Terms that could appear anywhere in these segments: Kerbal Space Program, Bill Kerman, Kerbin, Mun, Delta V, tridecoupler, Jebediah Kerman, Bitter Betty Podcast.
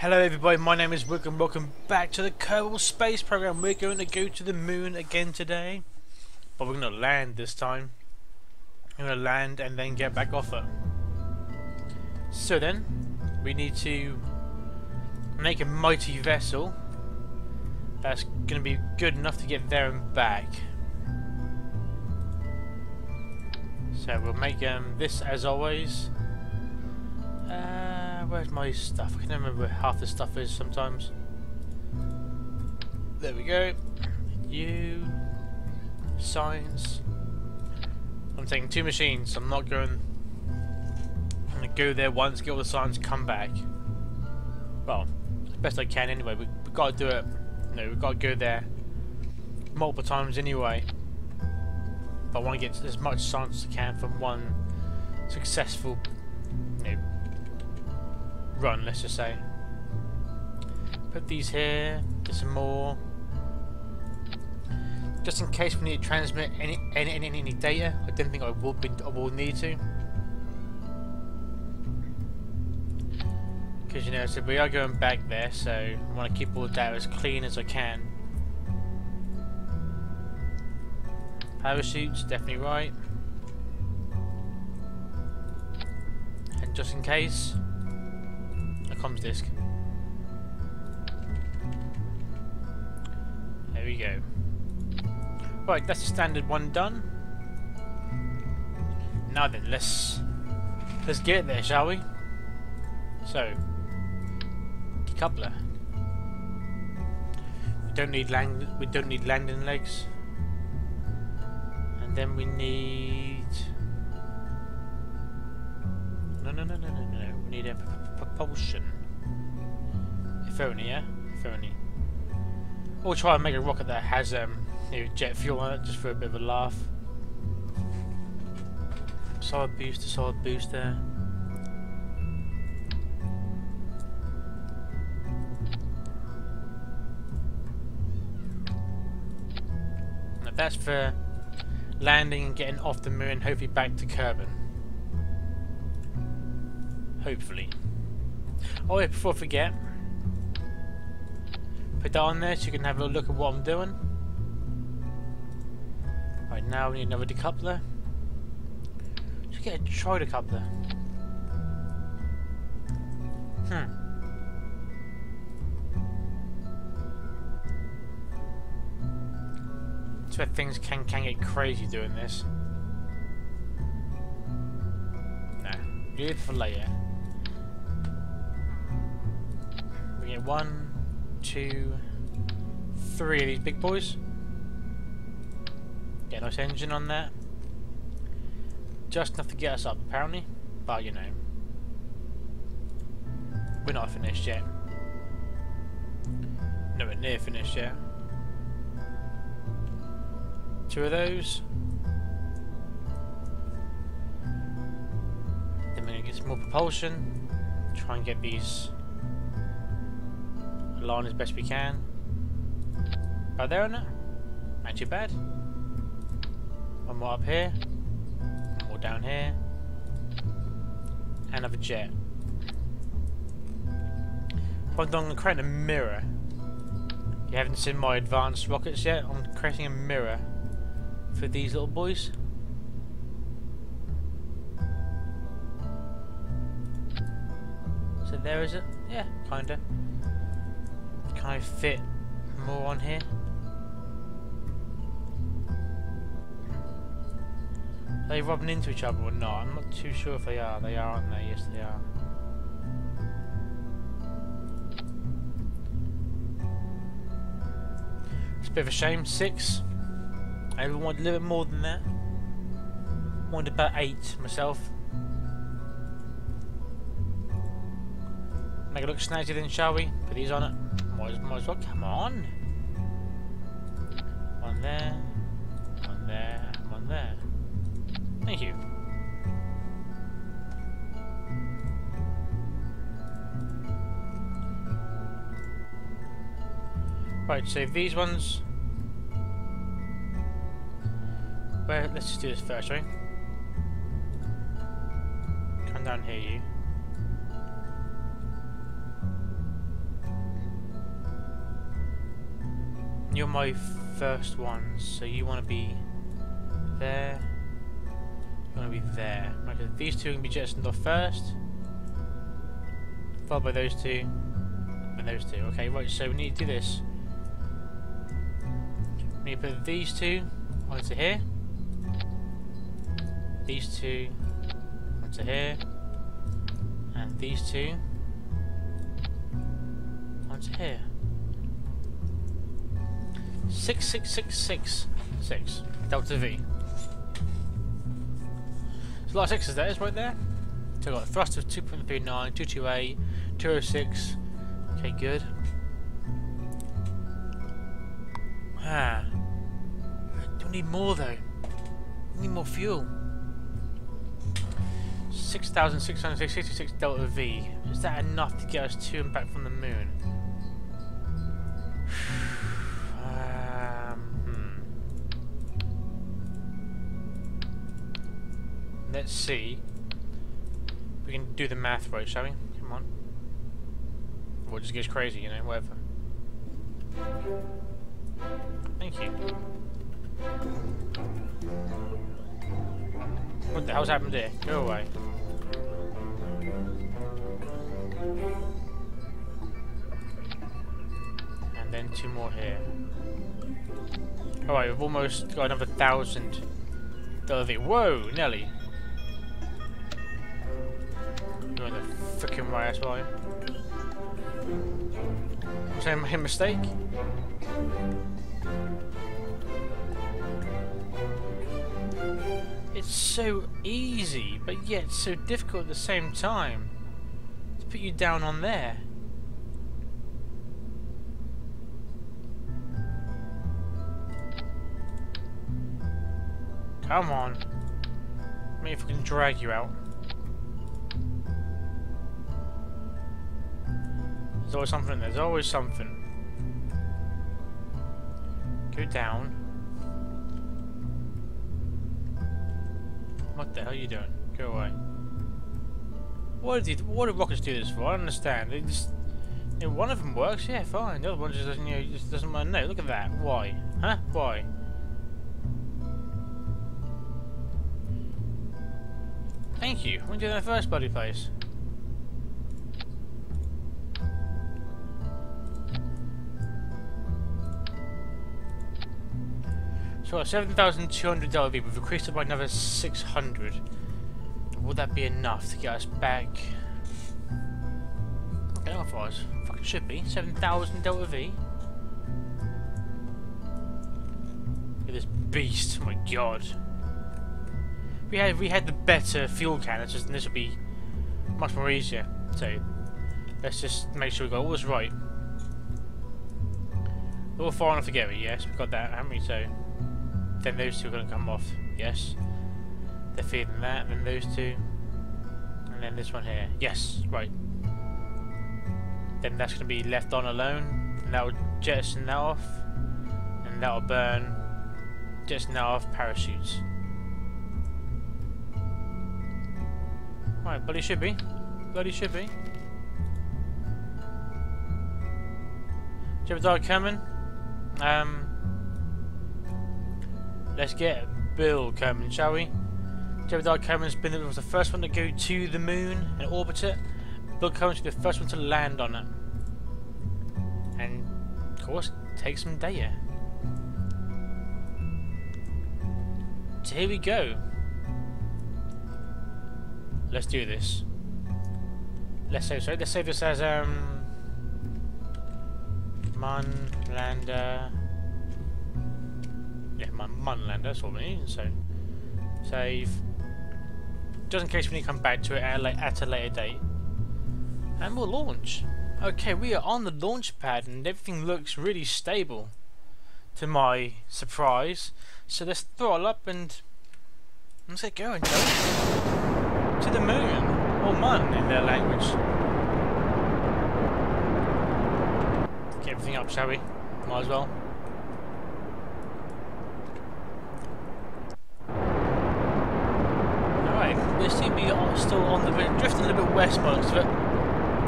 Hello everybody, my name is Wick and welcome back to the Kerbal Space Program. We're going to go to the moon again today, but we're going to land this time. We're going to land and then get back off it. So then, we need to make a mighty vessel that's going to be good enough to get there and back. So we'll make this as always. Where's my stuff? I can never remember where half the stuff is sometimes. There we go. You. Science. I'm taking two machines. I'm not going. I'm going to go there once, get all the science, come back. Well, as best I can anyway. We've got to do it. No, we've got to go there multiple times anyway. But I want to get as much science as I can from one successful run, let's just say. Put these here, get some more. Just in case we need to transmit any data. I don't think I will need to. Because you know, so we are going back there, so I want to keep all the data as clean as I can. Parachutes, definitely right. And just in case, a comms disc. There we go. Right, that's the standard one done. Now then, let's get there, shall we? So, decoupler. We don't need landing legs. And then we need. No. We need a propulsion. If only, yeah? If only. We'll try and make a rocket that has jet fuel on it, just for a bit of a laugh. Solid booster. Now that's for landing and getting off the moon, hopefully back to Kerbin. Hopefully. Oh yeah, before I forget, put that on there so you can have a look at what I'm doing. Right, now we need another decoupler. Should get a tridecoupler. That's where things can get crazy doing this. No, leave it for later. We get 1, 2, 3 of these big boys. Get a nice engine on that. Just enough to get us up, apparently. But you know, we're not finished yet. Nowhere near finished yet. 2 of those. Then we're gonna get some more propulsion. Try and get these line as best we can. About there or not? Not too bad. One more up here. One more down here. And another jet. I'm going to create a mirror. You haven't seen my advanced rockets yet. I'm creating a mirror for these little boys. So there is it. Yeah, kinda. Can I fit more on here? Are they rubbing into each other or not? I'm not too sure if they are. They are, aren't they? Yes, they are. It's a bit of a shame. 6. I wanted a little bit more than that. I wanted about 8 myself. Make it look snazzy then, shall we? Put these on it. Might as well, come on! One there, one there, one there. Thank you. Right, save these ones. Well, let's just do this first, right? Come down here, you. you're my first one, so you want to be there. You want to be there. Okay, these two can be jettisoned off first, followed by those two, and those two. Okay, right. So we need to do this. We need to put these two onto here. These two onto here, and these two onto here. 6, 6, 6, 6, 6. Delta V. There's a lot of sixes there, is right there. So I've got a thrust of 2.39, 228, 206. Okay, good. Ah, don't need more though. I need more fuel. 6,666 delta V. Is that enough to get us to and back from the moon? Let's see. We can do the math right, shall we? Come on. Or it just gets crazy, you know, whatever. Thank you. What the hell's happened here? Go away. And then two more here. Alright, we've almost got another 1,000. Whoa, Nelly. You're in the frickin' right, that's why. Was that a mistake? It's so easy, but yet so difficult at the same time. To put you down on there. Come on. Maybe if we can drag you out. There's always something, there's always something. Go down. What the hell are you doing? Go away. What do rockets do this for? I don't understand. They just, if one of them works, yeah, fine. The other one just doesn't, you know, just doesn't want to know. Look at that. Why? Huh? Why? Thank you. We're doing our first bloody place. So 7,200 LV, we've increased it by another 600. Would that be enough to get us back? Okay, I thought it fucking should be. 7,000 LV. Look at this beast, oh my god. We had the better fuel cannons, and this would be much more easier. So let's just make sure we got all this right. We're all far enough together, yes, we've got that, haven't we? So then those two are gonna come off, yes. They're feeding that, and then those two, and then this one here. Yes, right. Then that's gonna be left on alone, and that'll jettison that off, and that'll burn. Jettison that off, parachutes. Right, bloody should be. Bloody should be. Jebediah Kerman. Let's get Bill Kerman, shall we? Jebediah Kerman's been was the first one to go to the moon and orbit it. Bill Kerman should be the first one to land on it. And of course, take some data. So here we go. Let's do this. Let's save. So let's save this as Mun lander. Yeah, Mun lander. That's what we need. So save. Just in case we need to come back to it at a later date. And we'll launch. Okay, we are on the launch pad, and everything looks really stable, to my surprise. So let's throttle up and let's get going, shall we? To the moon, or Mun in their language. Get everything up, shall we? Might as well. Alright, we seem to be still on the moon, drifting a little bit west most of it.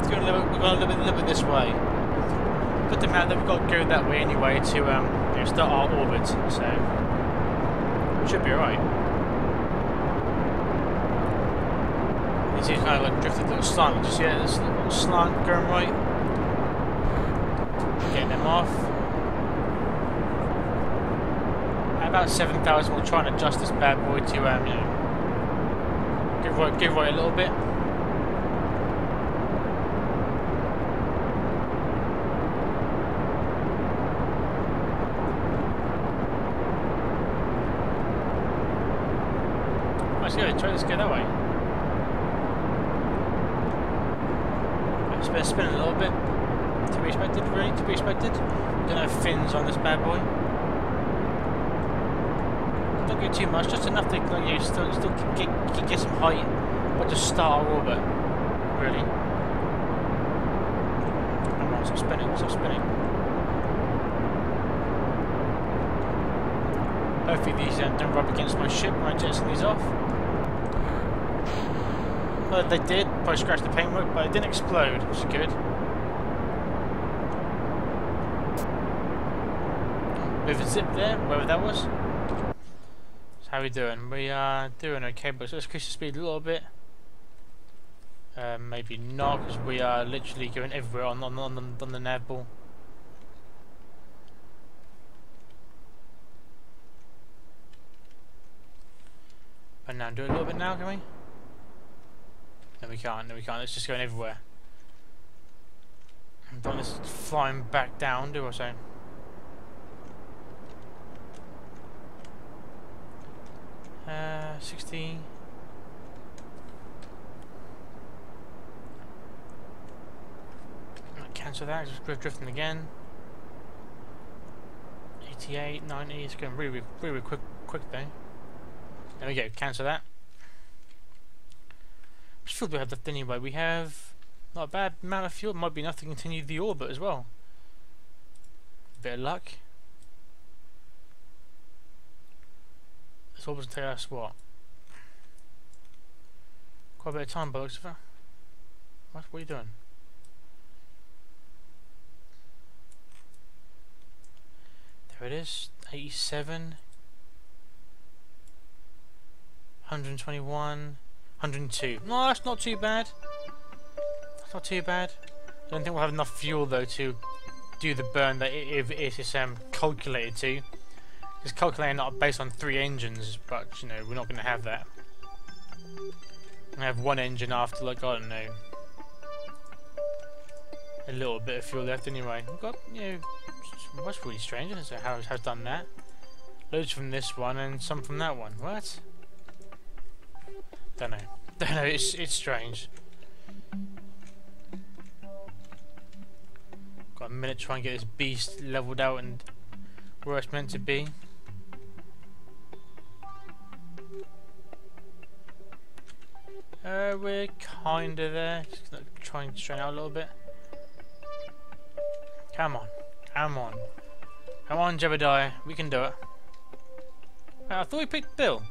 We're going a little bit this way. But the amount that we've got to go that way anyway to We're still out of orbit, so we should be alright. It seems kind of like drifted to the slant. Just yeah, this little slant going right. Getting them off. At about 7,000, we'll try and adjust this bad boy to you know, give way a little bit. Let's go that way. It's been spinning a little bit. To be expected, really, to be expected. Don't have fins on this bad boy. Don't go too much, just enough to like, you still get some height, but just start our orbit, really. Come on, stop spinning. Hopefully these don't rub against my ship when I jettison these off. Well, they did, probably scratched the paintwork, but it didn't explode, which is good. Bit of a zip there, wherever that was. So how are we doing? We are doing okay, but let's increase the speed a little bit. Maybe not, because we are literally going everywhere on the nav ball. But now, do it a little bit now, can we? No we can't, it's just going everywhere. I don't want this flying back down, do I say? So. 60. Cancel that, it's just drifting again. 88, 90, it's going really quick though. There we go, cancel that. Which fuel do we have left anyway? We have not a bad amount of fuel, might be enough to continue the orbit as well. Bit of luck. This orbit's gonna take us what? Quite a bit of time, by Lucifer. What are you doing? There it is, 87, 121. 102. No, that's not too bad. That's not too bad. I don't think we'll have enough fuel though to do the burn that it is calculated to. It's calculated not based on 3 engines, but you know we're not going to have that. I have 1 engine after like I don't know a little bit of fuel left anyway. We've got you know what's really strange isn't it? How's done that? Loads from this one and some from that one. What? Don't know. It's strange. Got a minute to try and get this beast leveled out and where it's meant to be. We're kinda there. Just gonna try and strain out a little bit. Come on, Jebediah. We can do it. I thought we picked Bill.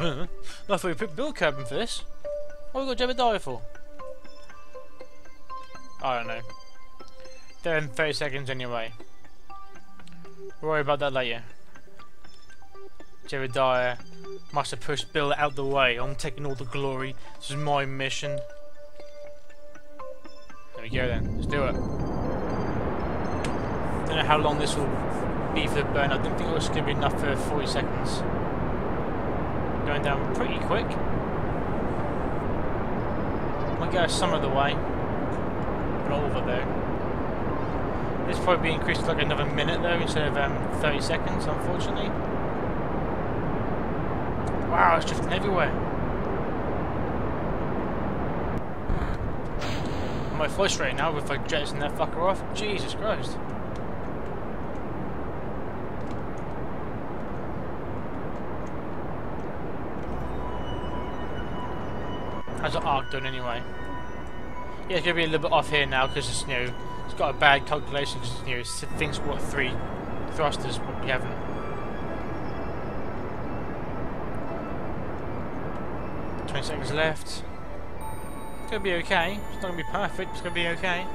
I thought we picked Bill Kerman for this. What have we got Jebediah for? I don't know. They're in 30 seconds anyway. We'll worry about that later. Jebediah must have pushed Bill out the way. I'm taking all the glory. This is my mission. There we go then. Let's do it. Don't know how long this will be for the burn. I didn't think it was going to be enough for 40 seconds. Going down pretty quick. Might go some of the way, but not over there. This probably be increased to like another minute though instead of 30 seconds, unfortunately. Wow, it's drifting everywhere. My fly straight now if I jettison that fucker off. Jesus Christ. How's the arc done anyway? Yeah, it's going to be a little bit off here now because it's new. It's got a bad calculation because it's new. It thinks what 3 thrusters we haven't. Have 20 seconds left. It's gonna be okay. It's not gonna be perfect, it's gonna be okay.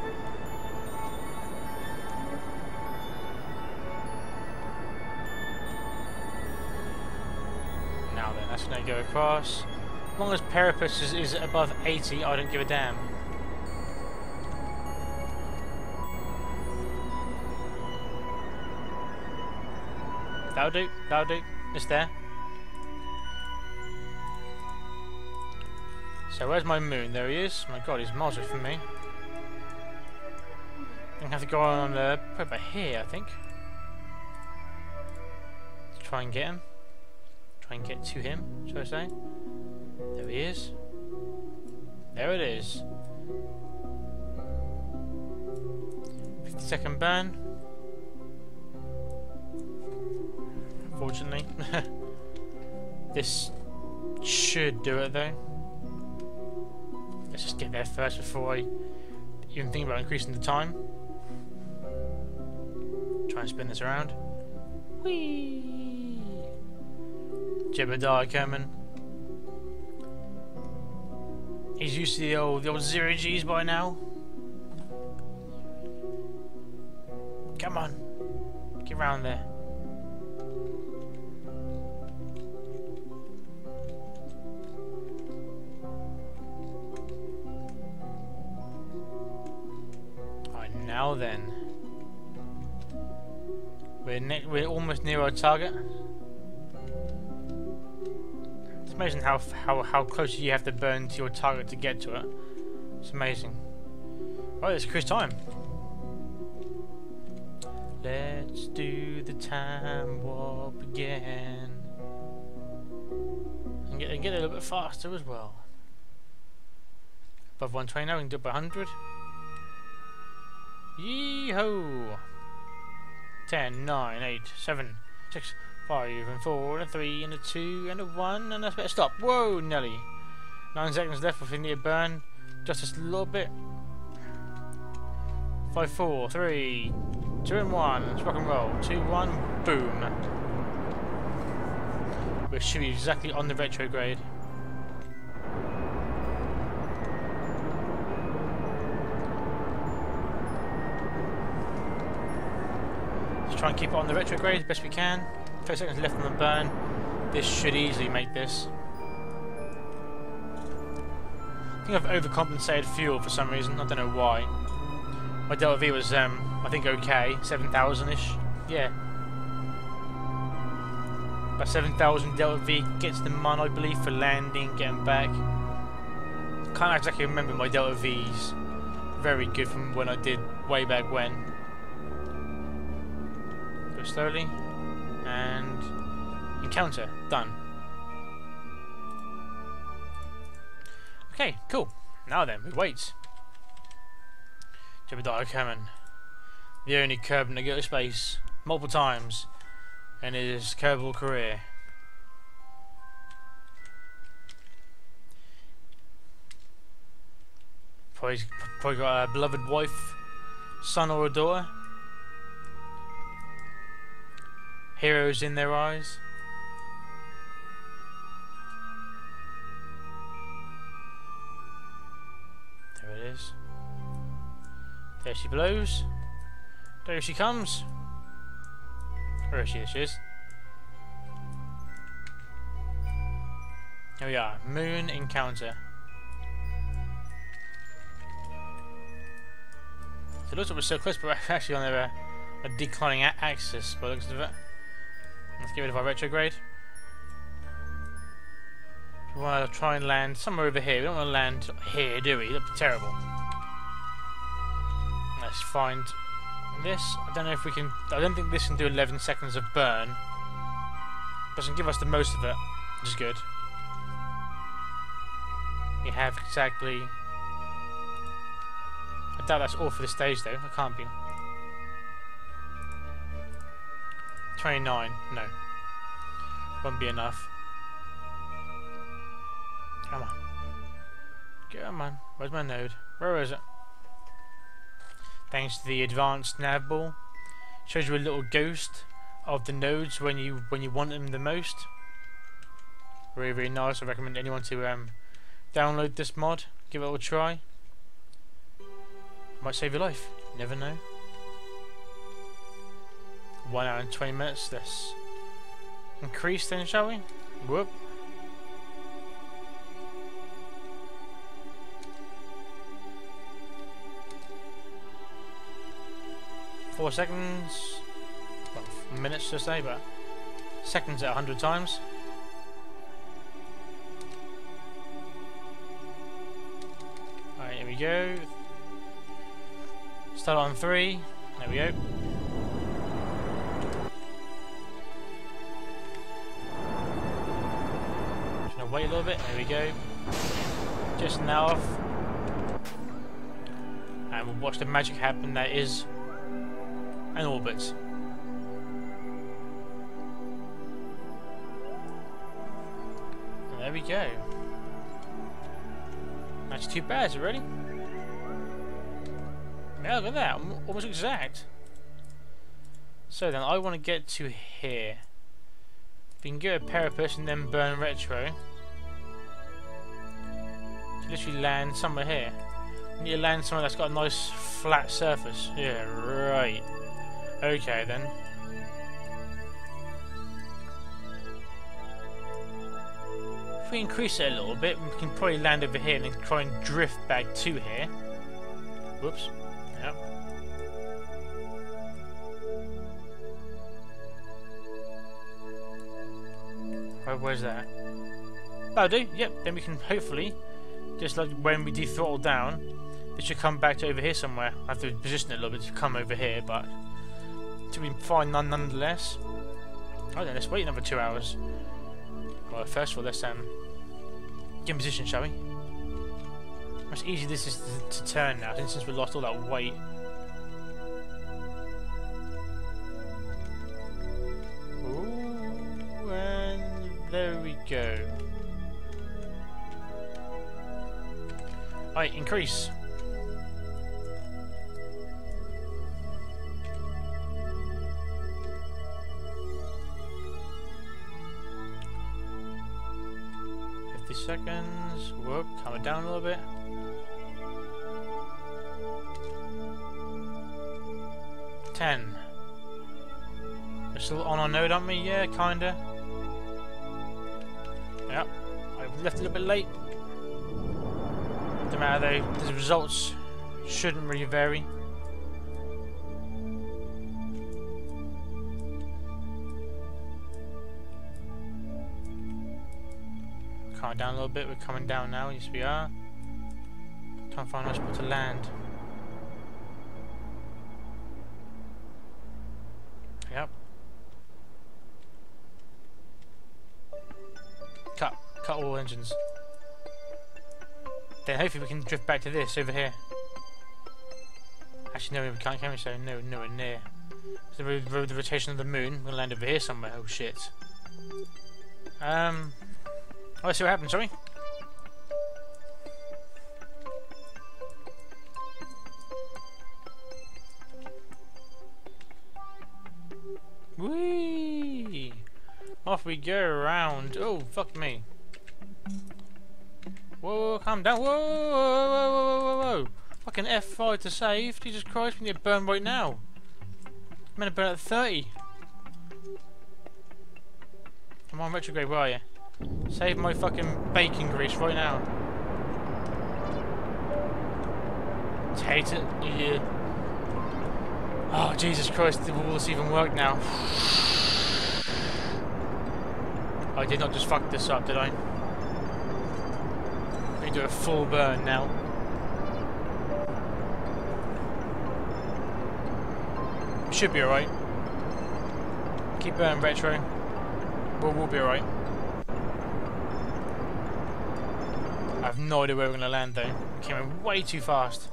Now then, that's gonna go across. As long as Peripatus is above 80, I don't give a damn. That'll do, that'll do. It's there. So where's my moon? There he is. My god, he's miles away from me. I'm gonna have to go on probably here, I think. To try and get him. Try and get to him, shall I say. There he is. There it is. 50-second burn. Unfortunately. This should do it though. Let's just get there first before I even think about increasing the time. Try and spin this around. Whee! Jebediah Kerman. He's used to the old 0Gs by now. Come on. Get round there. Now then, we're almost near our target. It's amazing how close you have to burn to your target to get to it. It's amazing. Right, let's cruise time. Let's do the time warp again, and get a little bit faster as well. Above 120 now, we can do it by 100. Yee-ho! 10, 9, 8, 7, 6, 5, and 4, and a 3, and a 2, and a 1, and that's better. Stop! Whoa, Nelly! 9 seconds left if we need a burn. Just a little bit. 5, 4, 3, 2, and 1. Let's rock and roll. 2, 1, boom. We should be exactly on the retrograde. Try and keep it on the retrograde as best we can. 30 seconds left on the burn. This should easily make this. I think I've overcompensated fuel for some reason. I don't know why. My Delta V was, I think, okay. 7,000-ish. Yeah. About 7,000 Delta V gets the Mun, I believe, for landing, getting back. Can't exactly remember my Delta V's. Very good from when I did way back when. Slowly and encounter done. Okay, cool. Now then, we wait. Jebediah Kerman, the only Kerbin to go to space multiple times in his Kerbal career. Probably got a beloved wife, son, or a daughter. Heroes in their eyes. There it is. There she blows. There she comes. Where is she? There she is. Here we are. Moon encounter. It looks like we're so close, but we're actually on a declining axis by the looks of it. Let's get rid of our retrograde. We want to try and land somewhere over here. We don't want to land here, do we? That'd be terrible. Let's find this. I don't know if we can... I don't think this can do 11 seconds of burn. But it can give us the most of it, which is good. We have exactly... I doubt that's all for the stage, though. It can't be. 29, no. Won't be enough. Come on. Come on. Where's my node? Where is it? Thanks to the advanced nav ball. Shows you a little ghost of the nodes when you want them the most. Really nice. I recommend anyone to download this mod. Give it a try. Might save your life. You never know. 1 hour and 20 minutes. This increase then, shall we? Whoop. Seconds, well, minutes to say, but seconds at 100 times. Alright, here we go. Start on 3. There we go. Just gonna wait a little bit. There we go. Just now off, and we'll watch the magic happen. That is. And orbit. And there we go. That's 2 pairs already. Yeah, look at that, almost exact. So then I want to get to here. We can get a parapet and then burn retro. So literally land somewhere here. We need to land somewhere that's got a nice flat surface. Yeah, right. Okay then. If we increase it a little bit, we can probably land over here and then try and drift back to here. Whoops. Yep. Where's that? That'll do. Yep. Then we can hopefully, just like when we dethrottle down, it should come back to over here somewhere. I have to position it a little bit to come over here, but. To be fine nonetheless. Oh then, let's wait another 2 hours. Well, first of all, let's get in position, shall we? Much easier this is to turn now, since we lost all that weight. Ooh, and there we go. Alright, increase. Seconds, whoop, calm it down a little bit. Ten. We're still on our node, aren't we? Yeah, kinda. Yep, I've left a little bit late. Doesn't matter though, the results shouldn't really vary. Down a little bit, we're coming down now, yes we are. Trying to find a nice spot to land. Yep. Cut all engines. Then hopefully we can drift back to this over here. Actually no, we can't, can we? So no, nowhere near. So with the rotation of the moon, we're gonna land over here somewhere. Oh shit. Let's see what happens, shall we? Whee! Off we go around. Oh, fuck me. Whoa, calm down. Whoa, whoa. Fucking F5 to save. Jesus Christ, we need to burn right now. I'm gonna burn at 30. Come on, retrograde, where are you? Save my fucking bacon grease right now. Take it. Yeah. Oh, Jesus Christ, will this even work now? I did not just fuck this up, did I? We do a full burn now. Should be alright. Keep burning retro. We'll be alright. I have no idea where we're going to land though. We came in way too fast.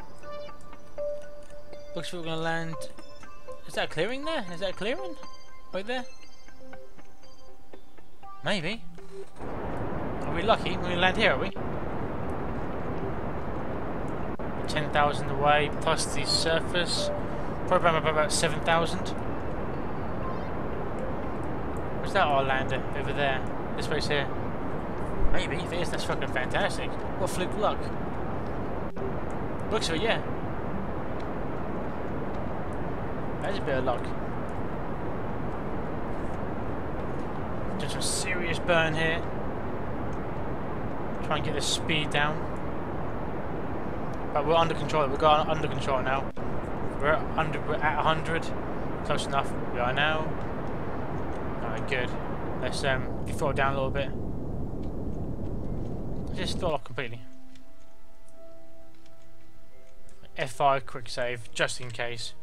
Looks like we're going to land... Is that a clearing there? Is that a clearing? Right there? Maybe. Are we lucky? We're going to land here, are we? 10,000 away, plus the surface. Probably about 7,000. Is that our lander over there? This place here. Maybe, if it is, that's fucking fantastic. What fluke luck. Looks so, yeah. That's a bit of luck. Just a serious burn here. Try and get the speed down. But we're under control. We've got under control now. We're at 100. Close enough. We are now. Alright, good. Let's throttle down a little bit. Just throttle off completely. F5 quick save, just in case.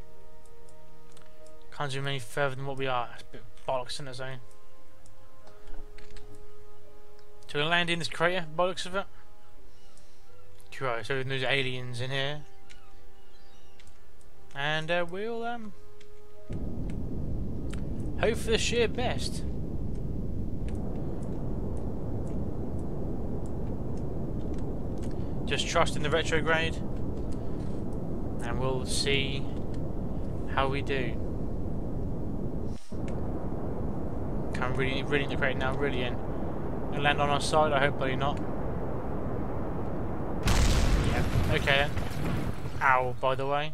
Can't zoom any further than what we are. That's a bit bollocks in the zone. So we're gonna land in this crater, bollocks of it. Right, so there's aliens in here. And we'll hope for the sheer best. Just trust in the retrograde, and we'll see how we do. I'm really in the crate now, really in. Gonna land on our side, I hope, bloody not. Yeah, okay then. Ow, by the way.